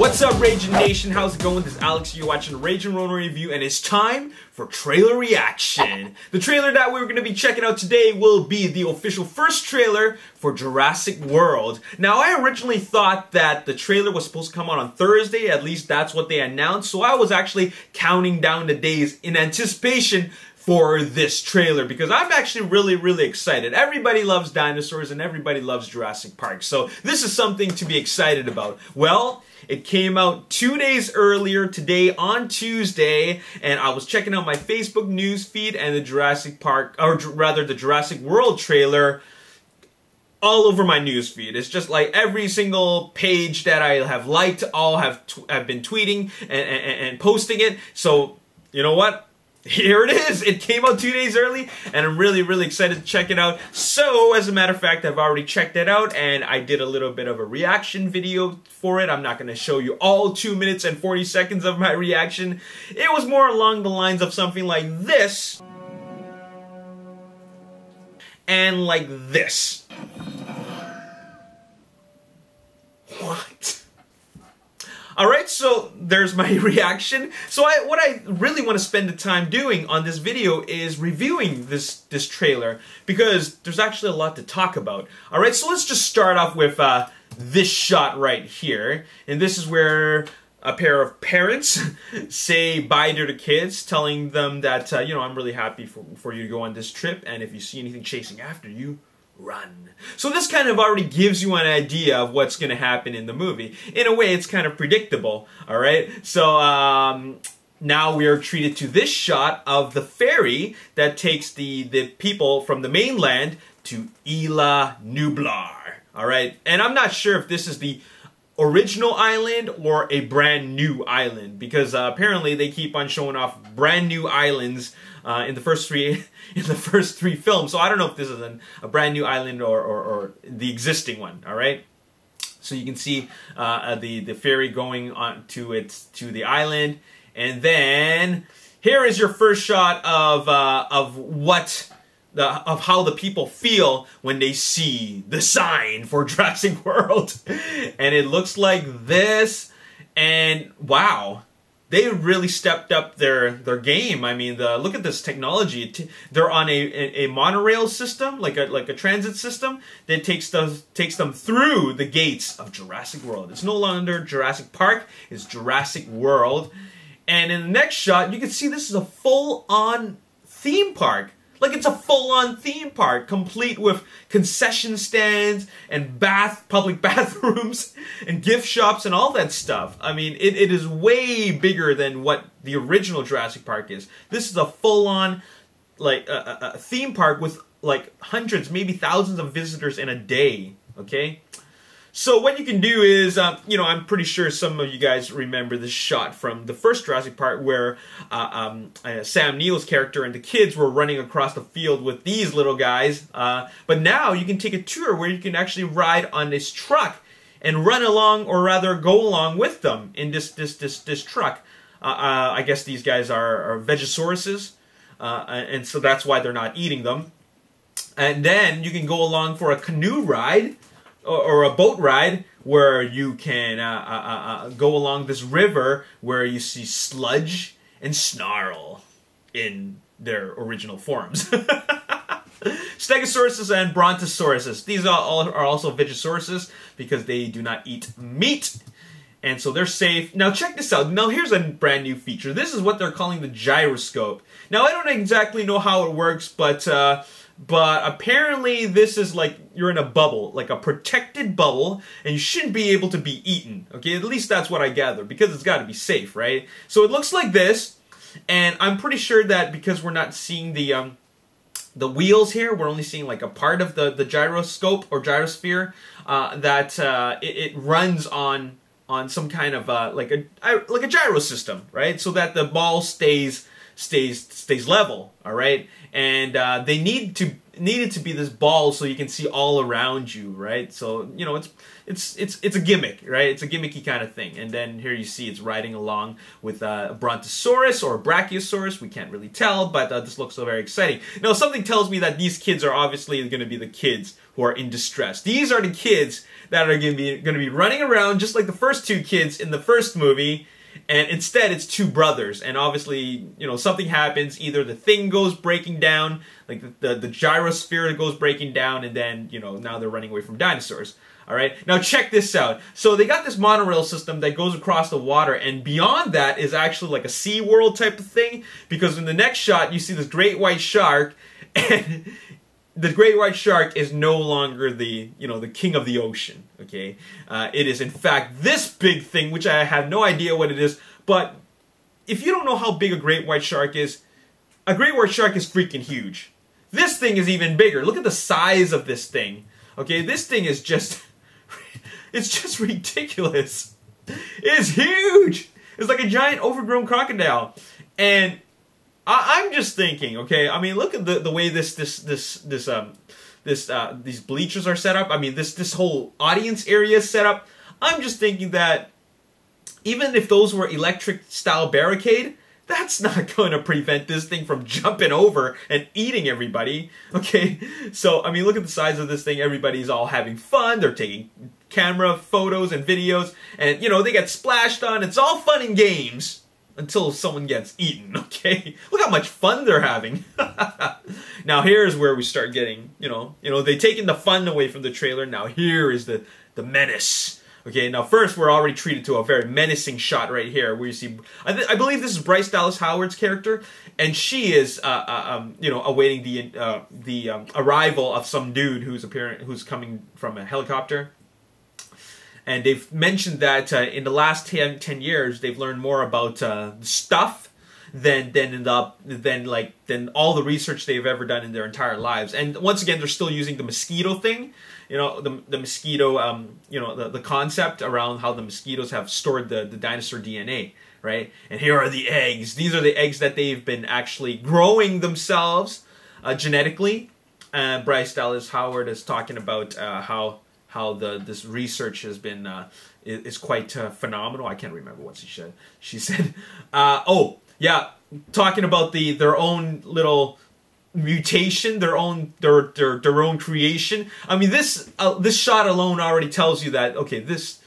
What's up, Ragin' Nation? How's it going? This is Alex. You're watching Ragin' Ronin Review, and it's time for trailer reaction. The trailer that we're going to be checking out today will be the official first trailer for Jurassic World. Now, I originally thought that the trailer was supposed to come out on Thursday. At least that's what they announced. So I was actually counting down the days in anticipation for this trailer, because I'm actually really excited. Everybody loves dinosaurs and everybody loves Jurassic Park, so this is something to be excited about. Well, it came out 2 days earlier today on Tuesday, and I was checking out my Facebook news feed, and the Jurassic Park, or rather the Jurassic World trailer, all over my newsfeed. It's just like every single page that I have liked, all have been tweeting and posting it. So you know what? Here it is! It came out 2 days early, and I'm really excited to check it out. So, as a matter of fact, I've already checked it out, and I did a little bit of a reaction video for it. I'm not going to show you all 2 minutes and 40 seconds of my reaction. It was more along the lines of something like this. And like this. What? Alright, so there's my reaction. So what I really want to spend the time doing on this video is reviewing this trailer, because there's actually a lot to talk about. Alright, so let's just start off with this shot right here. And this is where a pair of parents say bye to the kids, telling them that, you know, I'm really happy for you to go on this trip, and if you see anything chasing after you, run. So this kind of already gives you an idea of what's going to happen in the movie. In a way, it's kind of predictable, alright? So now we are treated to this shot of the ferry that takes the people from the mainland to Isla Nublar, alright? And I'm not sure if this is the original island or a brand new island, because apparently they keep on showing off brand new islands in the first three films. So I don't know if this is a brand new island or the existing one. All right. So you can see the ferry going on to the island, and then here is your first shot of how the people feel when they see the sign for Jurassic World. And it looks like this, and wow, they really stepped up their game. I mean, look at this technology. They're on a monorail system, like a transit system, that takes them through the gates of Jurassic World. It's no longer Jurassic Park, it's Jurassic World. And in the next shot, you can see this is a full-on theme park. Like, it's a full-on theme park, complete with concession stands and public bathrooms and gift shops and all that stuff. I mean, it is way bigger than what the original Jurassic Park is. This is a full-on, like, a theme park with, like, hundreds, maybe thousands of visitors in a day, okay? So what you can do is, you know, I'm pretty sure some of you guys remember this shot from the first Jurassic Park where Sam Neill's character and the kids were running across the field with these little guys. But now you can take a tour where you can actually ride on this truck and run along, or rather go along with them in this truck. I guess these guys are vegasauruses, and so that's why they're not eating them. And then you can go along for a canoe ride, or a boat ride, where you can go along this river where you see sludge and snarl in their original forms. Stegosauruses and brontosauruses. These are also vegasauruses, because they do not eat meat, and so they're safe. Now check this out. Now here's a brand new feature. This is what they're calling the gyroscope. Now I don't exactly know how it works, but apparently this is like you're in a bubble, like a protected bubble, and you shouldn't be able to be eaten, okay? At least that's what I gather, because it's got to be safe, right? So it looks like this, and I'm pretty sure that because we're not seeing the wheels here, we're only seeing like a part of the gyroscope or gyrosphere, that it runs on some kind of like a gyro system, right? So that the ball stays level, all right? And they need to needed to be this ball so you can see all around you, right? So, you know, it's a gimmick, right? It's a gimmicky kind of thing. And then here you see it's riding along with a Brontosaurus or a Brachiosaurus. We can't really tell, but this looks so very exciting. Now, something tells me that these kids are obviously going to be the kids who are in distress. These are the kids that are going to be running around just like the first two kids in the first movie. And instead, it's two brothers, and obviously, you know, something happens. Either the thing goes breaking down, like the gyrosphere goes breaking down, and then, you know, now they're running away from dinosaurs. All right, now check this out. So they got this monorail system that goes across the water, and beyond that is actually like a Sea World type of thing, because in the next shot, you see this great white shark, and the great white shark is no longer the, you know, the king of the ocean, okay? It is, in fact, this big thing, which I have no idea what it is, but if you don't know how big a great white shark is freaking huge. This thing is even bigger. Look at the size of this thing, okay? This thing is just, it's just ridiculous. It's huge. It's like a giant overgrown crocodile. And I'm just thinking, okay. I mean, look at the way these bleachers are set up. I mean, this whole audience area is set up. I'm just thinking that even if those were electric style barricade, that's not going to prevent this thing from jumping over and eating everybody. Okay. So I mean, look at the size of this thing. Everybody's all having fun. They're taking camera photos and videos, and you know they get splashed on. It's all fun and games. Until someone gets eaten, okay? Look how much fun they're having. Now here's where we start getting, you know, they've taken the fun away from the trailer. Now here is the menace. Okay, now first we're already treated to a very menacing shot right here where you see, I believe this is Bryce Dallas Howard's character, and she is, you know, awaiting the arrival of some dude who's coming from a helicopter. And they've mentioned that in the last 10 years, they've learned more about stuff than all the research they've ever done in their entire lives. And once again, they're still using the mosquito thing, you know, the mosquito, you know, the concept around how the mosquitoes have stored the dinosaur DNA, right? And here are the eggs. These are the eggs that they've been actually growing themselves genetically. Bryce Dallas Howard is talking about how this research has been is quite phenomenal. I can't remember what she said. She said, "Oh yeah, talking about their own little mutation, their own creation." I mean, this shot alone already tells you that okay, this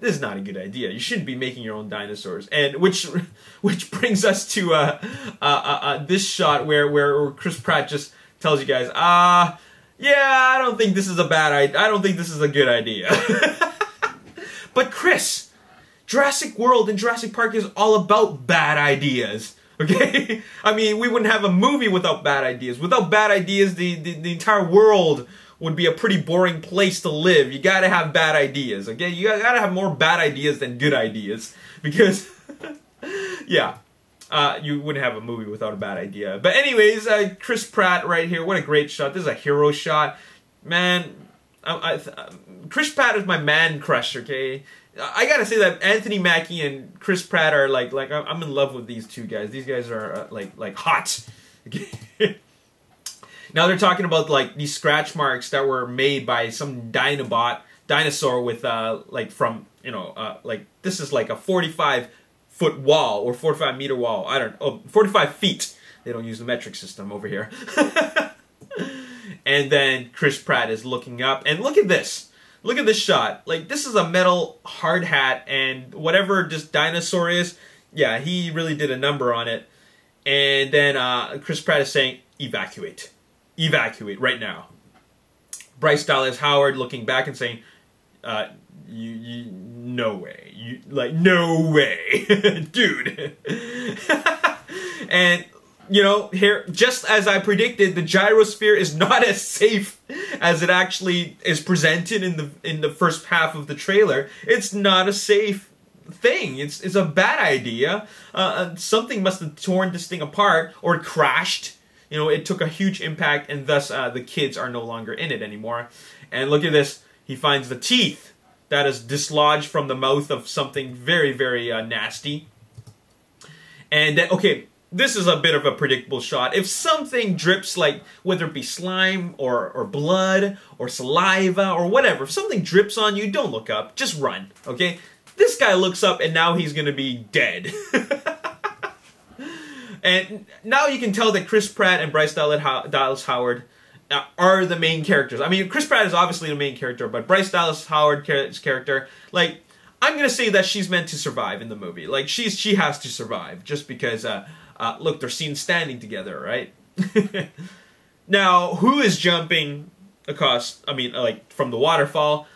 is not a good idea. You shouldn't be making your own dinosaurs. And which brings us to this shot where Chris Pratt just tells you guys, "Ah." Yeah, I don't think this is a bad idea. I don't think this is a good idea. But Chris, Jurassic World and Jurassic Park is all about bad ideas. Okay? I mean, we wouldn't have a movie without bad ideas. Without bad ideas, the entire world would be a pretty boring place to live. You gotta have bad ideas. Okay? You gotta have more bad ideas than good ideas. Because, yeah. You wouldn't have a movie without a bad idea. But anyways, Chris Pratt right here. What a great shot. This is a hero shot. Man, Chris Pratt is my man crush, okay? I gotta say that Anthony Mackie and Chris Pratt are like I'm in love with these two guys. These guys are like hot. Okay? Now they're talking about like these scratch marks that were made by some dinosaur with like from, you know, like this is like a 45-foot wall or 45-meter wall. I don't know. Oh, 45 feet. They don't use the metric system over here. And then Chris Pratt is looking up. And look at this. Look at this shot. Like, this is a metal hard hat. And whatever this dinosaur is, yeah, he really did a number on it. And then Chris Pratt is saying, evacuate. Evacuate right now. Bryce Dallas Howard looking back and saying, you no way. You, like, no way. Dude. And, you know, here, just as I predicted, the gyrosphere is not as safe as it actually is presented in the first half of the trailer. It's not a safe thing. It's a bad idea. Something must have torn this thing apart or crashed. You know, it took a huge impact, and thus the kids are no longer in it anymore. And look at this. He finds the teeth that is dislodged from the mouth of something very, very nasty. And then, okay, This is a bit of a predictable shot. If something drips, like whether it be slime or blood or saliva or whatever, if something drips on you, don't look up. Just run, okay? This guy looks up and now he's gonna be dead. And now you can tell that Chris Pratt and Bryce Dallas Howard are the main characters. I mean, Chris Pratt is obviously the main character, but Bryce Dallas Howard's character, like, I'm gonna say that she's meant to survive in the movie. Like, she has to survive just because, look, they're seen standing together, right? Now, who is jumping across, I mean, like, from the waterfall?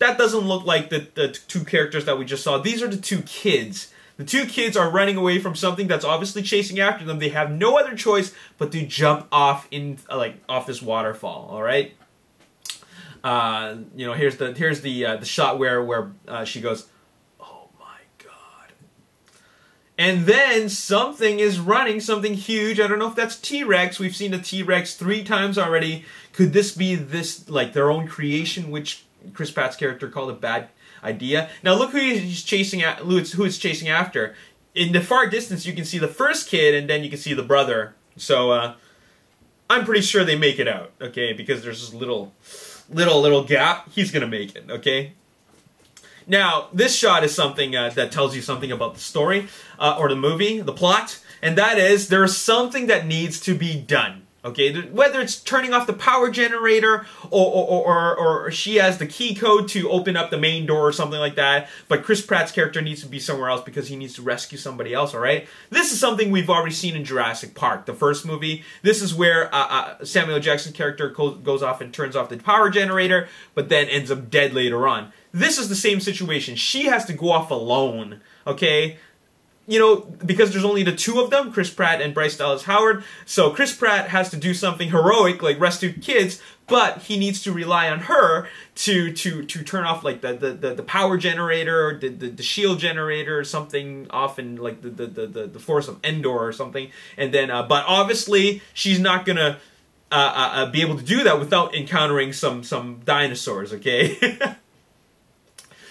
That doesn't look like the two characters that we just saw. These are the two kids. The two kids are running away from something that's obviously chasing after them. They have no other choice but to jump off in, like, off this waterfall. All right. You know, here's the shot where she goes, "Oh my God!" And then something is running, something huge. I don't know if that's T-Rex. We've seen the T-Rex 3 times already. Could this be this, like, their own creation, which Chris Pratt's character called a bad idea? Now look who he's chasing at. Who it's chasing after. In the far distance, you can see the first kid, and then you can see the brother. So I'm pretty sure they make it out, okay? Because there's this little gap. He's gonna make it, okay? Now this shot is something that tells you something about the story or the movie, the plot, and that is there's something that needs to be done. Okay, whether it's turning off the power generator or she has the key code to open up the main door or something like that, but Chris Pratt's character needs to be somewhere else because he needs to rescue somebody else, all right? This is something we've already seen in Jurassic Park, the first movie. This is where Samuel Jackson's character goes off and turns off the power generator, but then ends up dead later on. This is the same situation. She has to go off alone, okay? You know, because there's only the two of them, Chris Pratt and Bryce Dallas Howard, so Chris Pratt has to do something heroic, like rescue kids, but he needs to rely on her to turn off, like, the power generator, or the shield generator, or something off in, like, the force of Endor or something, and then, but obviously, she's not gonna be able to do that without encountering some dinosaurs, okay?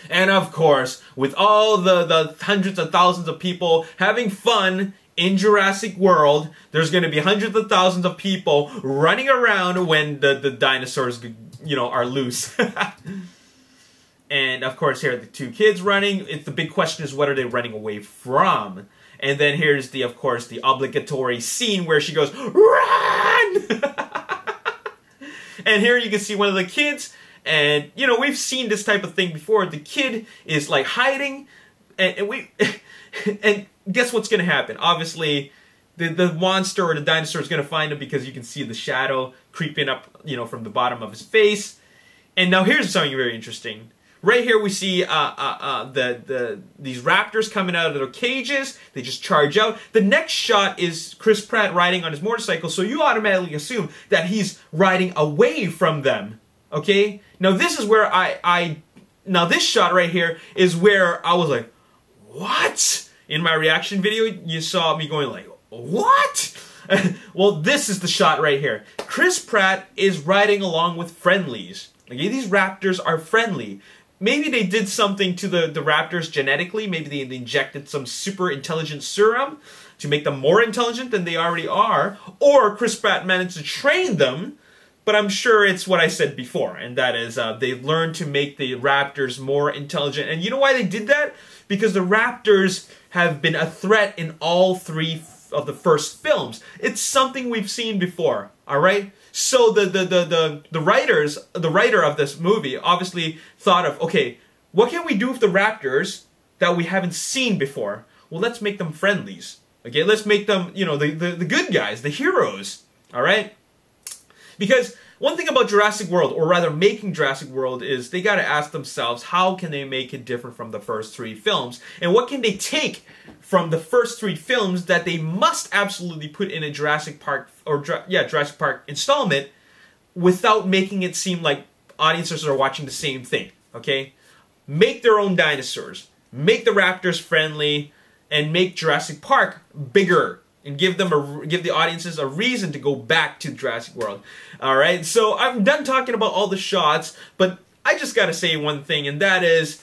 And of course, with all the hundreds of thousands of people having fun in Jurassic World, there's going to be hundreds of thousands of people running around when the dinosaurs, you know, are loose. And of course, here are the two kids running. It's, the big question is, what are they running away from? And then here's the, of course, the obligatory scene where she goes, "Run!" And here you can see one of the kids. And, you know, we've seen this type of thing before. The kid is, like, hiding, and guess what's going to happen? Obviously, the monster or the dinosaur is going to find him because you can see the shadow creeping up, you know, from the bottom of his face. And now here's something very interesting. Right here we see these raptors coming out of their cages. They just charge out. The next shot is Chris Pratt riding on his motorcycle, so you automatically assume that he's riding away from them. Okay, now this is where now this shot right here is where I was like, what? In my reaction video, you saw me going like, what? Well, this is the shot right here. Chris Pratt is riding along with friendlies. Okay, these raptors are friendly. Maybe they did something to the raptors genetically. Maybe they injected some super intelligent serum to make them more intelligent than they already are. Or Chris Pratt managed to train them. But I'm sure it's what I said before, and that is they've learned to make the raptors more intelligent. And you know why they did that? Because the raptors have been a threat in all 3 of the first films. It's something we've seen before, all right? So the writer of this movie obviously thought of, okay, what can we do with the raptors that we haven't seen before? Well, let's make them friendlies, okay? Let's make them, you know, the good guys, the heroes, all right? Because one thing about Jurassic World, or rather making Jurassic World, is they gotta ask themselves, how can they make it different from the first 3 films? And what can they take from the first 3 films that they must absolutely put in a Jurassic Park, or Jurassic Park installment, without making it seem like audiences are watching the same thing, okay? Make their own dinosaurs, make the raptors friendly, and make Jurassic Park bigger. And give the audiences a reason to go back to Jurassic World. Alright, so I'm done talking about all the shots, but I just gotta say one thing, and that is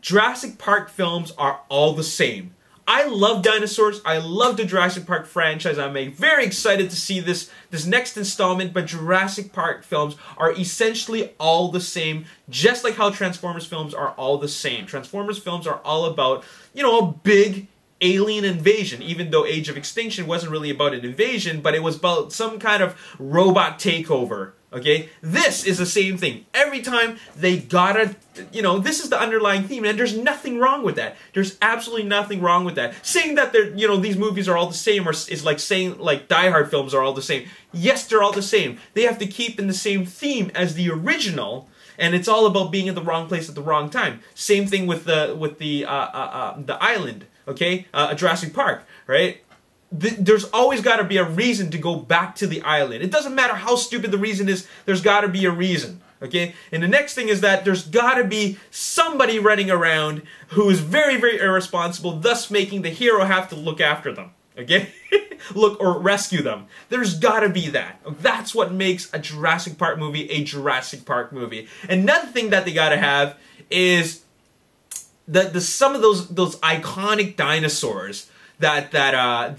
Jurassic Park films are all the same. I love dinosaurs. I love the Jurassic Park franchise. I'm very excited to see this next installment, but Jurassic Park films are essentially all the same, just like how Transformers films are all the same. Transformers films are all about, you know, a big alien invasion, even though Age of Extinction wasn't really about an invasion, but it was about some kind of robot takeover. Okay, this is the same thing. Every time they gotta, you know, this is the underlying theme, and there's nothing wrong with that. There's absolutely nothing wrong with that. Saying that they're, you know, these movies are all the same, or is like saying like Die Hard films are all the same. Yes, they're all the same. They have to keep in the same theme as the original, and it's all about being in the wrong place at the wrong time. Same thing with the island. Okay, Jurassic Park, right? There's always got to be a reason to go back to the island. It doesn't matter how stupid the reason is, there's got to be a reason, okay? And the next thing is that there's got to be somebody running around who is very, very irresponsible, thus making the hero have to look after them, okay? Look, or rescue them. There's got to be that. That's what makes a Jurassic Park movie a Jurassic Park movie. Another thing that they got to have is some of those iconic dinosaurs that are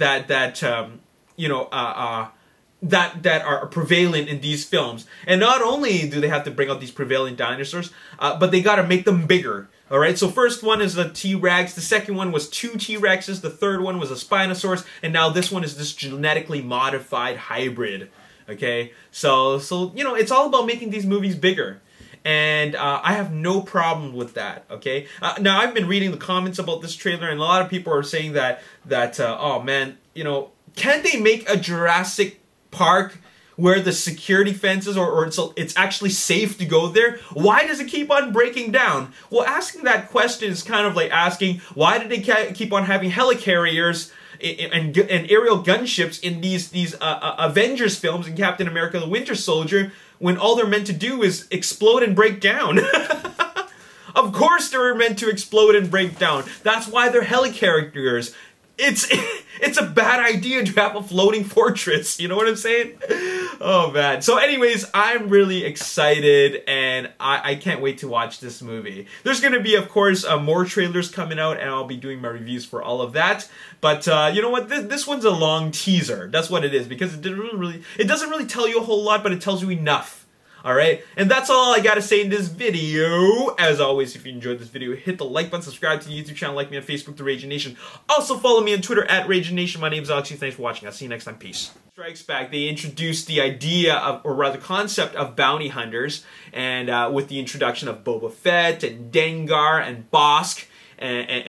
prevalent in these films. And not only do they have to bring out these prevalent dinosaurs, but they got to make them bigger. All right. So first one is the T-Rex. The second one was 2 T-Rexes. The third one was a Spinosaurus, and now this one is this genetically modified hybrid. Okay. So you know, it's all about making these movies bigger. And I have no problem with that, okay? Now, I've been reading the comments about this trailer, and a lot of people are saying that oh man, you know, can't they make a Jurassic Park where the security fences, or it's actually safe to go there? Why does it keep on breaking down? Well, asking that question is kind of like asking, why did they keep on having helicarriers and aerial gunships in these Avengers films and Captain America: The Winter Soldier, when all they're meant to do is explode and break down? Of course they're meant to explode and break down. That's why they're helicarriers. It's a bad idea to have a floating fortress, you know what I'm saying? Oh man. So anyways, I'm really excited, and I can't wait to watch this movie. There's gonna be, of course, more trailers coming out, and I'll be doing my reviews for all of that. But you know what? This one's a long teaser. That's what it is, because it doesn't really tell you a whole lot, but it tells you enough. Alright, and that's all I gotta say in this video. As always, if you enjoyed this video, hit the like button, subscribe to the YouTube channel, like me on Facebook, The Ragin' Nation. Also follow me on Twitter, @RaginNation. My name's Alex. Thanks for watching. I'll see you next time. Peace. Strikes Back, they introduced the idea of, or rather concept of, bounty hunters, and with the introduction of Boba Fett, and Dengar, and Bossk, and